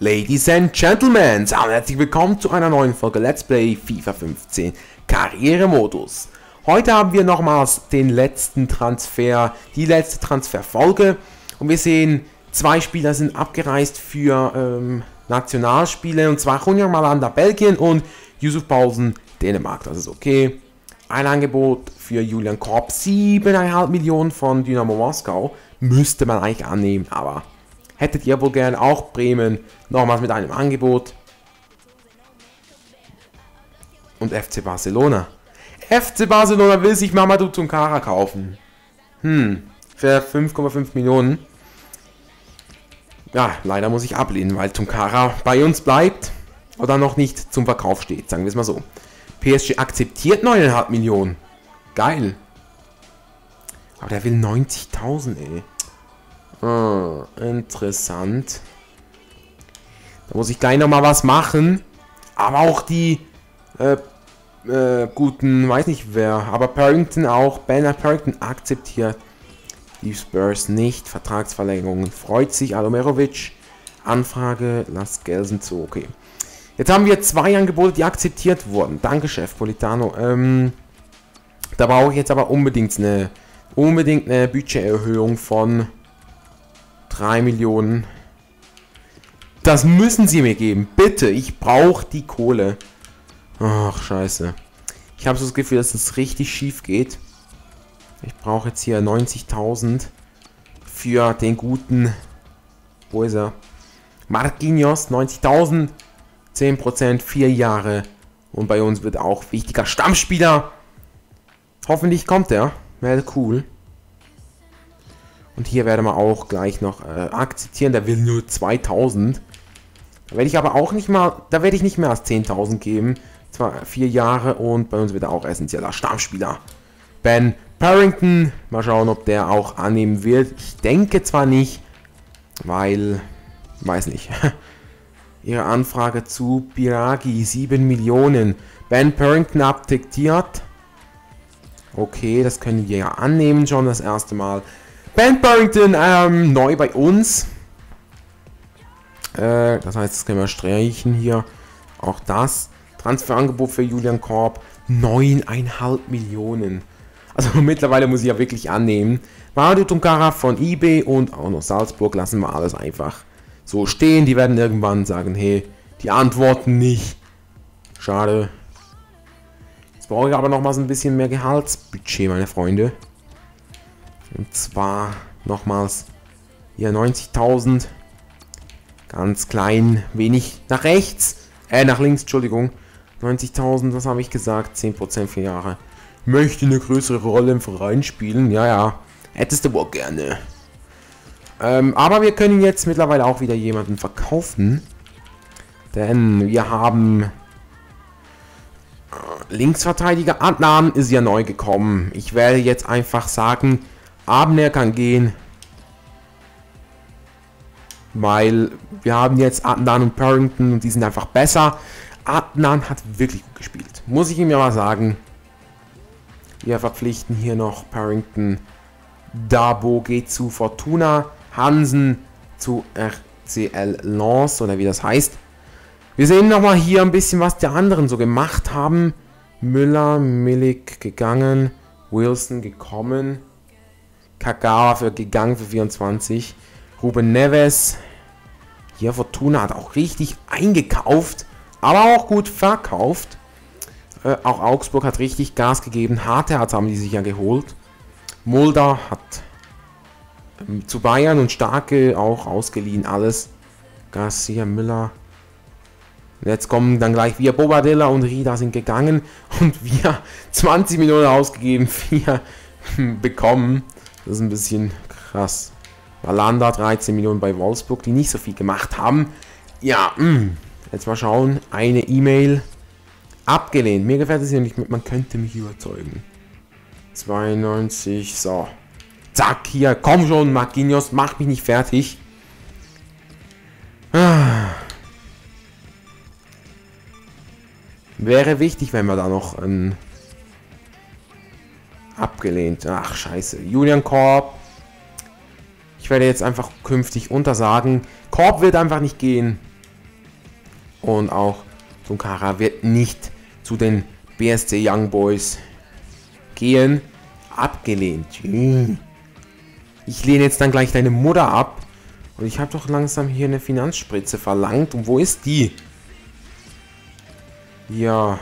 Ladies and Gentlemen, herzlich willkommen zu einer neuen Folge Let's Play FIFA 15 Karrieremodus. Heute haben wir nochmals den letzten Transfer, die letzte Transferfolge, und wir sehen, zwei Spieler sind abgereist für Nationalspiele, und zwar Junior Malanda, Belgien, und Yusuf Paulsen, Dänemark. Das ist okay. Ein Angebot für Julian Korb, 7,5 Millionen von Dynamo Moskau, müsste man eigentlich annehmen, aber hättet ihr wohl gern auch Bremen nochmals mit einem Angebot. Und FC Barcelona. FC Barcelona will sich Mamadou Tunkara kaufen. Für 5,5 Millionen. Ja, leider muss ich ablehnen, weil Tunkara bei uns bleibt oder noch nicht zum Verkauf steht, sagen wir es mal so. PSG akzeptiert 9,5 Millionen. Geil. Aber der will 90.000, ey. Ah, interessant. Da muss ich gleich nochmal was machen. Aber auch die guten, weiß nicht wer, aber Pearrington auch. Banner Pearrington akzeptiert die Spurs nicht. Vertragsverlängerungen freut sich. Alomerovic. Anfrage, lasst Gelsen zu. Okay. Jetzt haben wir zwei Angebote, die akzeptiert wurden. Danke, Chef Politano. Da brauche ich jetzt aber unbedingt eine Budgeterhöhung von 3 Millionen. Das müssen sie mir geben. Bitte, ich brauche die Kohle. Ach, scheiße. Ich habe so das Gefühl, dass das richtig schief geht. Ich brauche jetzt hier 90.000 für den guten Boyser. Marquinhos, 90.000. 10%, 4 Jahre. Und bei uns wird auch wichtiger Stammspieler. Hoffentlich kommt er. Wäre cool. Und hier werden wir auch gleich noch akzeptieren. Der will nur 2000. Da werde ich aber auch nicht mal, da werde ich nicht mehr als 10.000 geben. Zwar 4 Jahre, und bei uns wird er auch essentieller Stammspieler. Ben Pearrington. Mal schauen, ob der auch annehmen wird. Ich denke zwar nicht, weil, weiß nicht. Ihre Anfrage zu Biragi, 7 Millionen. Ben Pearrington abdiktiert. Okay, das können wir ja annehmen schon das erste Mal. Ben Pearrington, neu bei uns. Das heißt, das können wir streichen hier. Auch das. Transferangebot für Julian Korb, 9,5 Millionen. Also mittlerweile muss ich ja wirklich annehmen. Mamadou Tunkara von eBay und auch noch Salzburg lassen wir alles einfach so stehen. Die werden irgendwann sagen, hey, die antworten nicht. Schade. Jetzt brauche ich aber nochmals ein bisschen mehr Gehaltsbudget, meine Freunde. Und zwar nochmals hier 90.000. Ganz klein, wenig nach rechts. Nach links, Entschuldigung. 90.000, was habe ich gesagt? 10% für Jahre. Möchte eine größere Rolle im Verein spielen. Ja, ja. Hättest du wohl gerne. Aber wir können jetzt mittlerweile auch wieder jemanden verkaufen. Denn wir haben Linksverteidiger Adnan ist ja neu gekommen. Ich werde jetzt einfach sagen, Abner kann gehen. Weil wir haben jetzt Adnan und Pearrington, und die sind einfach besser. Adnan hat wirklich gut gespielt. Muss ich ihm ja mal sagen. Wir verpflichten hier noch Pearrington. Dabo geht zu Fortuna. Hansen zu RCL Lens, oder wie das heißt. Wir sehen nochmal hier ein bisschen, was die anderen so gemacht haben. Müller, Millik gegangen, Wilson gekommen, Kagawa gegangen für 24, Ruben Neves. Hier Fortuna hat auch richtig eingekauft, aber auch gut verkauft. Auch Augsburg hat richtig Gas gegeben. Harte haben die sich ja geholt. Mulda hat zu Bayern und Starke auch ausgeliehen, alles. Garcia, Müller. Jetzt kommen dann gleich wir, Bobadilla und Rida sind gegangen, und wir 20 Millionen ausgegeben, 4 bekommen. Das ist ein bisschen krass. Malanda 13 Millionen bei Wolfsburg, die nicht so viel gemacht haben. Ja, jetzt mal schauen. Eine E-Mail. Abgelehnt. Mir gefällt es hier nicht mit, man könnte mich überzeugen. 92, so. Zack, hier, komm schon, Marquinhos, mach mich nicht fertig. Wäre wichtig, wenn wir da noch ein abgelehnt. Ach, scheiße. Julian Korb. Ich werde jetzt einfach künftig untersagen. Korb wird einfach nicht gehen. Und auch Tunkara wird nicht zu den BSC Young Boys gehen. Abgelehnt. Ich lehne jetzt dann gleich deine Mutter ab. Und ich habe doch langsam hier eine Finanzspritze verlangt. Und wo ist die? Ja.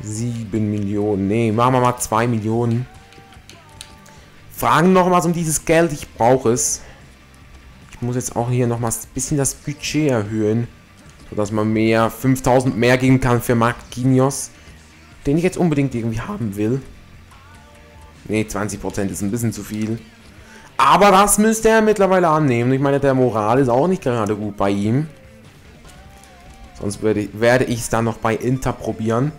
7 Millionen. Nee, machen wir mal 2 Millionen. Fragen nochmals um dieses Geld. Ich brauche es. Ich muss jetzt auch hier nochmals ein bisschen das Budget erhöhen. Sodass man mehr, 5000 mehr geben kann für Marquinhos. Den ich jetzt unbedingt irgendwie haben will. Ne, 20% ist ein bisschen zu viel. Aber das müsste er mittlerweile annehmen. Ich meine, der Moral ist auch nicht gerade gut bei ihm. Sonst werde ich es dann noch bei Inter probieren.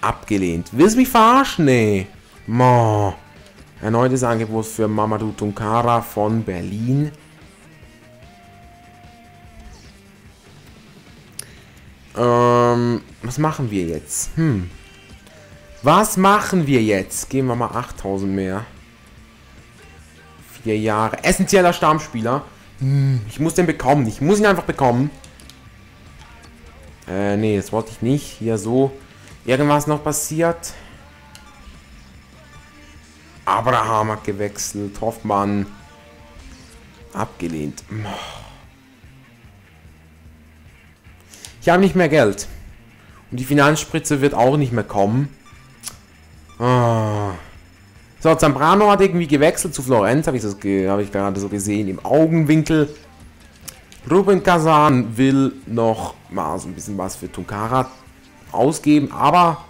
Abgelehnt. Willst du mich verarschen? Nee. Mo. Erneutes Angebot für Mamadou Tunkara von Berlin. Was machen wir jetzt? Was machen wir jetzt? Geben wir mal 8000 mehr. 4 Jahre. Essentieller Stammspieler. Ich muss den bekommen. Ich muss ihn einfach bekommen. Nee, das wollte ich nicht. Hier so. Irgendwas noch passiert. Abraham hat gewechselt. Hoffmann. Abgelehnt. Ich habe nicht mehr Geld. Und die Finanzspritze wird auch nicht mehr kommen. Ah. So, Zambrano hat irgendwie gewechselt zu Florenz. Habe ich gerade so gesehen. Im Augenwinkel. Ruben Kazan will noch mal so ein bisschen was für Tunkara ausgeben. Aber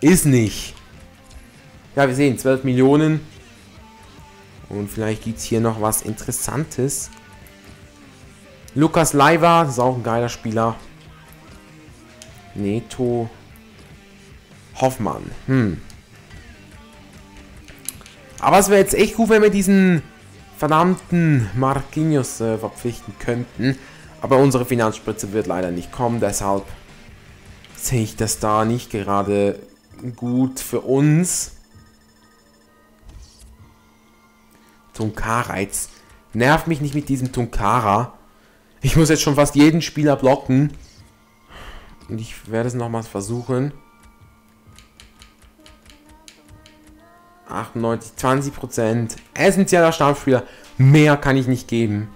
ist nicht. Ja, wir sehen. 12 Millionen. Und vielleicht gibt es hier noch was Interessantes. Lukas Leiva, ist auch ein geiler Spieler. Neto. Hoffmann. Aber es wäre jetzt echt gut, wenn wir diesen verdammten Marquinhos verpflichten könnten. Aber unsere Finanzspritze wird leider nicht kommen. Deshalb sehe ich das da nicht gerade gut für uns. Tunkara. Jetzt nervt mich nicht mit diesem Tunkara. Ich muss jetzt schon fast jeden Spieler blocken. Und ich werde es nochmals versuchen. 98, 20%. Essentieller Stammspieler. Mehr kann ich nicht geben.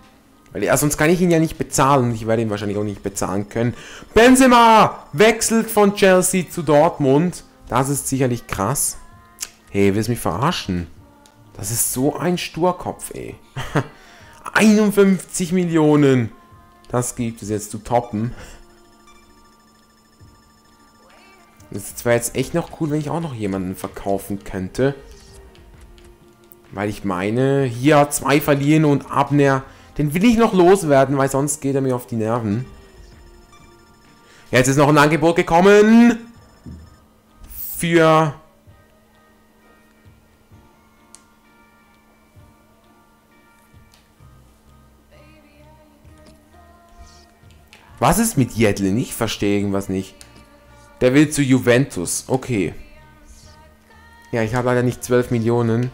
Weil ja, sonst kann ich ihn ja nicht bezahlen. Ich werde ihn wahrscheinlich auch nicht bezahlen können. Benzema wechselt von Chelsea zu Dortmund. Das ist sicherlich krass. Hey, willst du mich verarschen? Das ist so ein Sturkopf, ey. 51 Millionen. Das gibt es jetzt zu toppen. Das wäre jetzt echt noch cool, wenn ich auch noch jemanden verkaufen könnte. Weil ich meine, hier 2 verlieren und Abner, den will ich noch loswerden, weil sonst geht er mir auf die Nerven. Jetzt ist noch ein Angebot gekommen. Für... Was ist mit Jedlin? Ich verstehe irgendwas nicht. Der will zu Juventus. Okay. Ja, ich habe leider nicht 12 Millionen.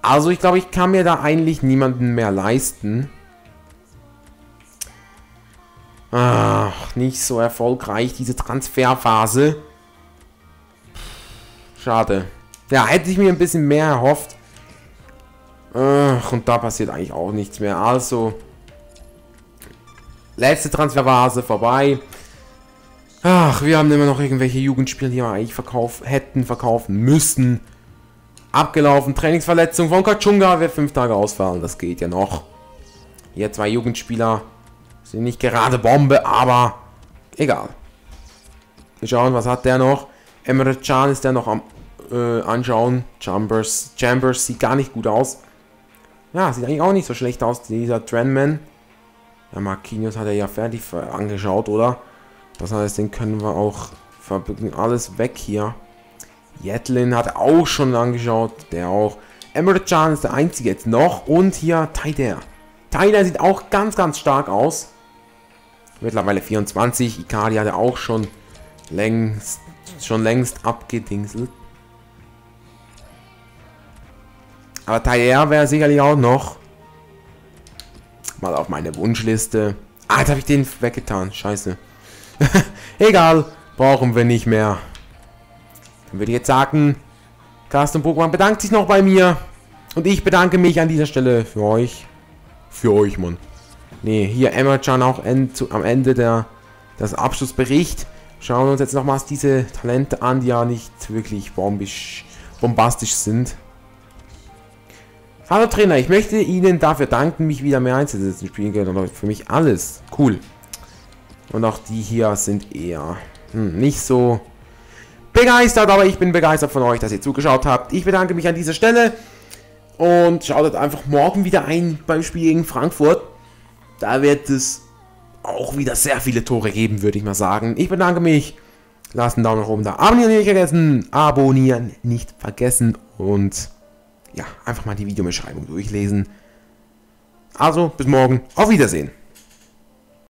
Also ich glaube, ich kann mir da eigentlich niemanden mehr leisten. Ach, nicht so erfolgreich, diese Transferphase. Schade. Ja, hätte ich mir ein bisschen mehr erhofft. Ach, und da passiert eigentlich auch nichts mehr. Also... Letzte Transferphase vorbei. Ach, wir haben immer noch irgendwelche Jugendspieler, die wir eigentlich hätten verkaufen müssen. Abgelaufen, Trainingsverletzung von Kachunga, wird 5 Tage ausfallen, das geht ja noch. Hier 2 Jugendspieler, sind nicht gerade Bombe, aber egal. Wir schauen, was hat der noch? Emre Can ist der noch am Anschauen. Chambers sieht gar nicht gut aus. Ja, sieht eigentlich auch nicht so schlecht aus, dieser Trendman. Ja, Marquinhos hat er ja fertig angeschaut, oder? Das heißt, den können wir auch verbücken. Alles weg hier. Jedlin hat auch schon angeschaut. Der auch. Emre Can ist der einzige jetzt noch. Und hier Taider. Taider sieht auch ganz, ganz stark aus. Mittlerweile 24. Icardi hat er auch schon längst abgedingselt. Aber Taider wäre sicherlich auch noch mal auf meine Wunschliste. Ah, jetzt habe ich den weggetan. Scheiße. Egal. Brauchen wir nicht mehr. Dann würde ich jetzt sagen, Carsten Burgmann bedankt sich noch bei mir. Und ich bedanke mich an dieser Stelle für euch. Für euch, Mann. Ne, hier Emre Can auch am Ende das Abschlussbericht. Schauen wir uns jetzt nochmals diese Talente an, die ja nicht wirklich bombastisch sind. Hallo Trainer, ich möchte Ihnen dafür danken, mich wieder mehr einzusetzen. Spielen gehört für mich alles. Cool. Und auch die hier sind eher nicht so begeistert, aber ich bin begeistert von euch, dass ihr zugeschaut habt. Ich bedanke mich an dieser Stelle und schaut einfach morgen wieder ein beim Spiel gegen Frankfurt. Da wird es auch wieder sehr viele Tore geben, würde ich mal sagen. Ich bedanke mich. Lasst einen Daumen nach oben da. Abonnieren nicht vergessen. Abonnieren nicht vergessen. Und ja, einfach mal die Videobeschreibung durchlesen. Also, bis morgen. Auf Wiedersehen.